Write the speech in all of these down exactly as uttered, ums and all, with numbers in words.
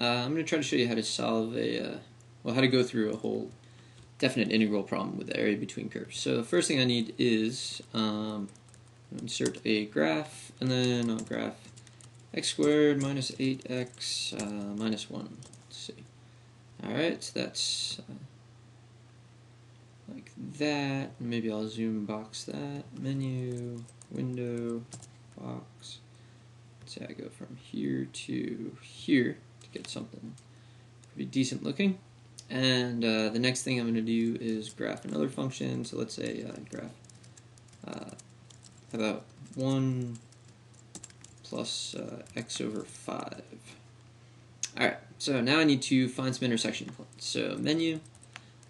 Uh, I'm going to try to show you how to solve a, uh, well, how to go through a whole definite integral problem with the area between curves. So the first thing I need is um, insert a graph, and then I'll graph x squared minus eight x uh, minus one. Let's see. All right, so that's uh, like that. Maybe I'll zoom box that. Menu, window, box. Let's say I go from here to here to get something pretty decent looking. And uh, the next thing I'm going to do is graph another function. So let's say uh, graph uh, about one plus uh, x over five. Alright, so now I need to find some intersection points. So menu,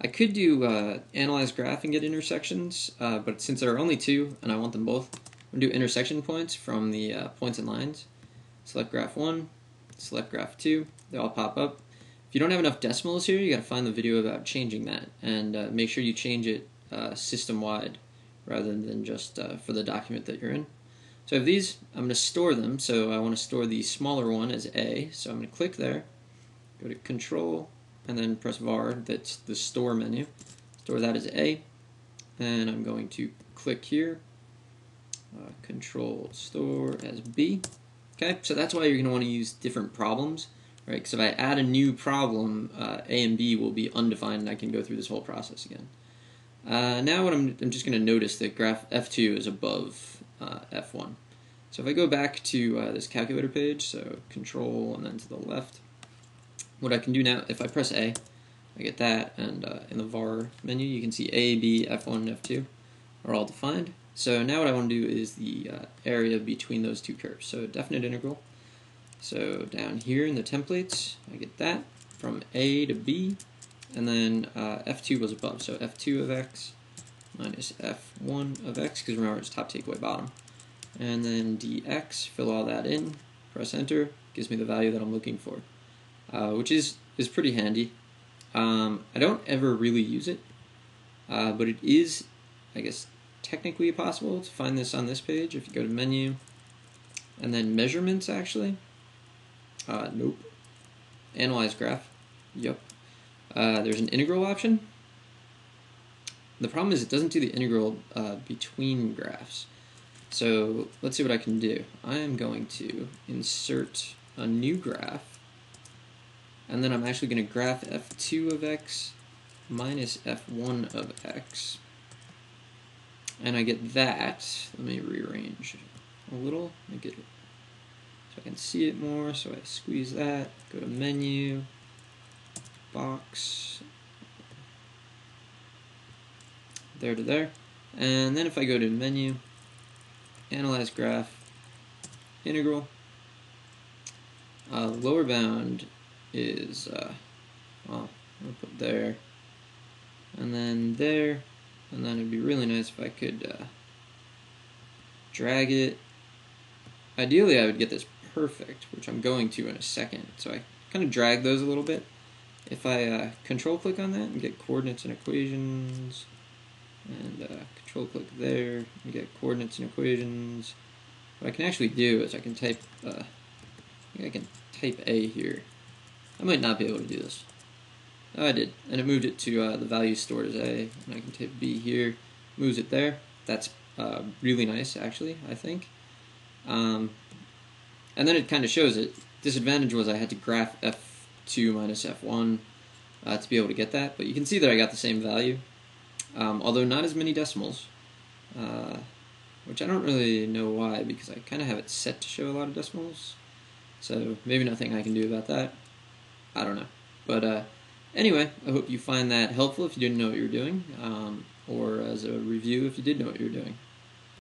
I could do uh, analyze graph and get intersections, uh, but since there are only two and I want them both, I'm going to do intersection points from the uh, points and lines. Select graph one, select graph two, they all pop up. If you don't have enough decimals here, you got to find the video about changing that, and uh, make sure you change it uh, system-wide rather than just uh, for the document that you're in. So I have these, I'm going to store them, so I want to store the smaller one as A, so I'm going to click there, go to Control, and then press var, that's the store menu, store that as A, and I'm going to click here, uh, Control store as B. Okay, so that's why you're going to want to use different problems. Right, so if I add a new problem, uh, A and B will be undefined, and I can go through this whole process again. Uh, now what I'm, I'm just going to notice that graph F two is above uh, F one. So if I go back to uh, this calculator page, so Control and then to the left, what I can do now, if I press A, I get that, and uh, in the var menu you can see A, B, F one, and F two are all defined. So now what I want to do is the uh, area between those two curves, so definite integral. So down here in the templates, I get that from A to B, and then uh, F two was above, so F two of x minus F one of x, because remember it's top, take away, bottom. And then dx, fill all that in, press enter, gives me the value that I'm looking for, uh, which is, is pretty handy. Um, I don't ever really use it, uh, but it is, I guess, technically possible to find this on this page. If you go to menu, and then measurements actually, Uh, nope. Analyze graph. Yep. Uh, there's an integral option. The problem is it doesn't do the integral uh, between graphs. So let's see what I can do. I am going to insert a new graph, and then I'm actually going to graph F two of x minus F one of x. And I get that. Let me rearrange a little. Make it so I can see it more, so I squeeze that, go to menu, box, there to there, and then if I go to menu, analyze graph, integral, uh, lower bound is, uh, well, I'm going to put there, and then there, and then it would be really nice if I could uh, drag it. Ideally I would get this perfect, which I'm going to in a second, so I kind of drag those a little bit. If I uh, control click on that and get coordinates and equations, and uh, control click there and get coordinates and equations, what I can actually do is I can type uh, I think I can type A here. I might not be able to do this. Oh, I did, and it moved it to uh, the value stored as A, and I can type B here, moves it there. That's uh, really nice actually, I think. Um, and then it kind of shows it. Disadvantage was I had to graph F two minus F one uh, to be able to get that, but you can see that I got the same value, um, although not as many decimals, uh, which I don't really know why, because I kind of have it set to show a lot of decimals, so maybe nothing I can do about that. I don't know. But uh, anyway, I hope you find that helpful if you didn't know what you were doing, um, or as a review if you did know what you were doing.